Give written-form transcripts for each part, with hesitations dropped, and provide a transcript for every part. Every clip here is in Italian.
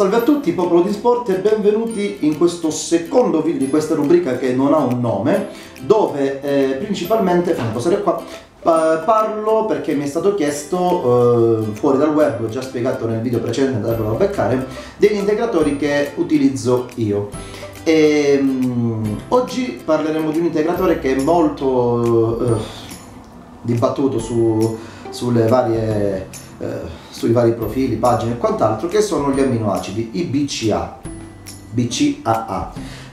Salve a tutti, popolo di sport, e benvenuti in questo secondo video di questa rubrica che non ha un nome, dove principalmente, parlo perché mi è stato chiesto fuori dal web, l'ho già spiegato nel video precedente, andatevelo a beccare, degli integratori che utilizzo io. E, oggi parleremo di un integratore che è molto dibattuto sulle varie... sui vari profili, pagine e quant'altro, che sono gli amminoacidi, i BCAA,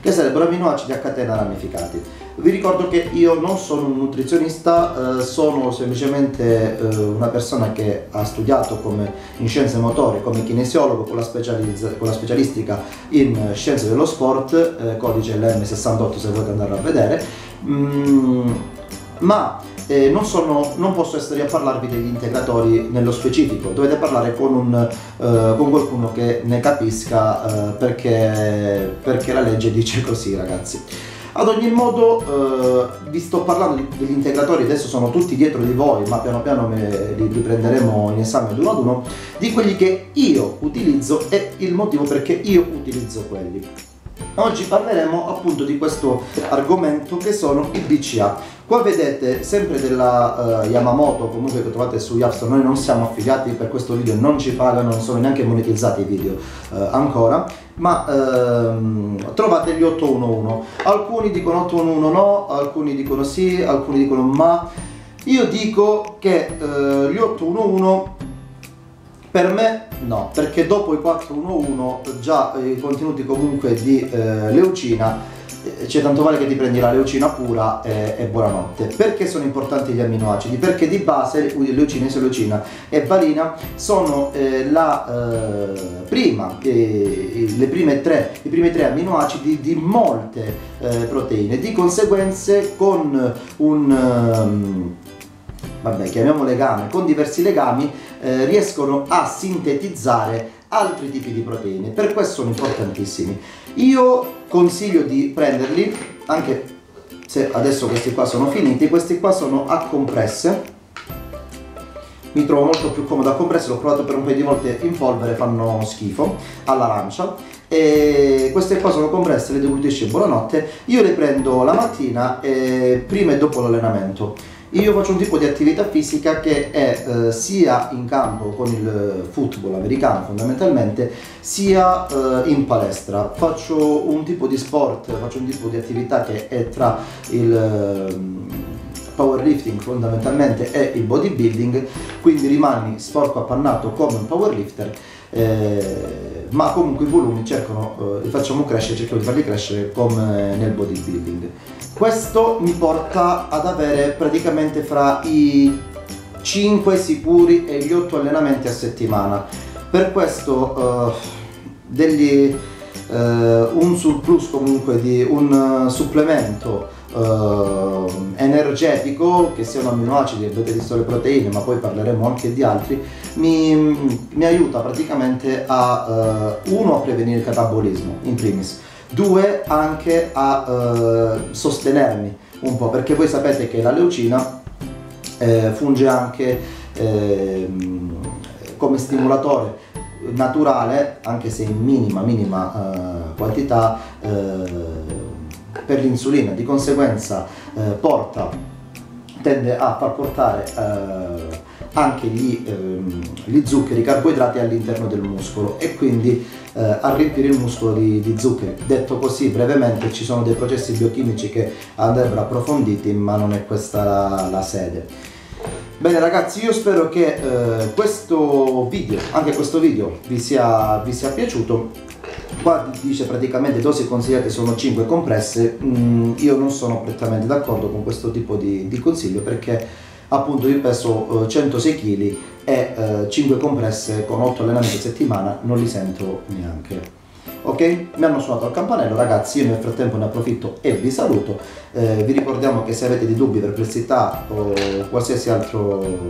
che sarebbero amminoacidi a catena ramificati. Vi ricordo che io non sono un nutrizionista, sono semplicemente una persona che ha studiato come in scienze motorie, come kinesiologo, con la specialistica in scienze dello sport, codice LM68 se volete andare a vedere, ma non posso essere io a parlarvi degli integratori nello specifico. Dovete parlare con qualcuno che ne capisca, perché la legge dice così, ragazzi. Ad ogni modo, vi sto parlando degli integratori, adesso sono tutti dietro di voi, ma piano piano li riprenderemo in esame ad uno ad uno, di quelli che io utilizzo e il motivo perché io utilizzo quelli. Oggi parleremo appunto di questo argomento, che sono i BCAA. Qua vedete sempre della Yamamoto, comunque, che trovate su Yabstra. Noi non siamo affiliati per questo video, non ci pagano, non sono neanche monetizzati i video ancora, ma trovate gli 811. Alcuni dicono 811 no, alcuni dicono sì, alcuni dicono ma. Io dico che gli 811 per me no, perché dopo i 411 già i contenuti comunque di leucina, c'è tanto vale che ti prendi la leucina pura e buonanotte. Perché sono importanti gli amminoacidi? Perché di base leucina, isoleucina e valina sono i primi tre amminoacidi di molte proteine, di conseguenza con con diversi legami riescono a sintetizzare altri tipi di proteine, per questo sono importantissimi. Io consiglio di prenderli, anche se adesso questi qua sono finiti, questi qua sono a compresse, mi trovo molto più comodo a compresse, l'ho provato per un paio di volte in polvere, fanno schifo all'arancia, e queste qua sono compresse, le deglutisci e buonanotte. Io le prendo la mattina, prima e dopo l'allenamento. Io faccio un tipo di attività fisica che è sia in campo con il football americano fondamentalmente, sia in palestra. Faccio un tipo di sport, faccio un tipo di attività che è tra il powerlifting fondamentalmente e il bodybuilding, quindi rimani sporco appannato come un powerlifter, ma comunque i volumi li facciamo crescere, cerchiamo di farli crescere come nel bodybuilding. Questo mi porta ad avere praticamente fra i 5 sicuri e gli 8 allenamenti a settimana. Per questo un surplus, comunque di un supplemento energetico, che siano amminoacidi, avete visto le proteine, ma poi parleremo anche di altri, mi aiuta praticamente a uno, a prevenire il catabolismo in primis, 2 anche a sostenermi un po', perché voi sapete che la leucina funge anche come stimolatore naturale, anche se in minima quantità, per l'insulina, di conseguenza tende a far portare anche gli zuccheri, i carboidrati all'interno del muscolo, e quindi a riempire il muscolo di zuccheri. Detto così brevemente, ci sono dei processi biochimici che andrebbero approfonditi, ma non è questa la sede. Bene ragazzi, io spero che questo video vi sia piaciuto. Qua dice praticamente dosi consigliate sono 5 compresse. Io non sono prettamente d'accordo con questo tipo di consiglio, perché appunto io peso 106 kg e 5 compresse con 8 allenamenti a settimana non li sento neanche. Ok? Mi hanno suonato al campanello, ragazzi, io nel frattempo ne approfitto e vi saluto. Vi ricordiamo che se avete dei dubbi, perplessità o qualsiasi altro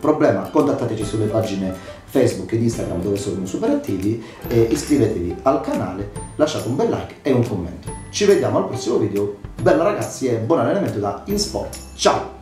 problema, contattateci sulle pagine Facebook ed Instagram, dove sono super attivi, e iscrivetevi al canale, lasciate un bel like e un commento. Ci vediamo al prossimo video. Bella ragazzi e buon allenamento da In Sport. Ciao!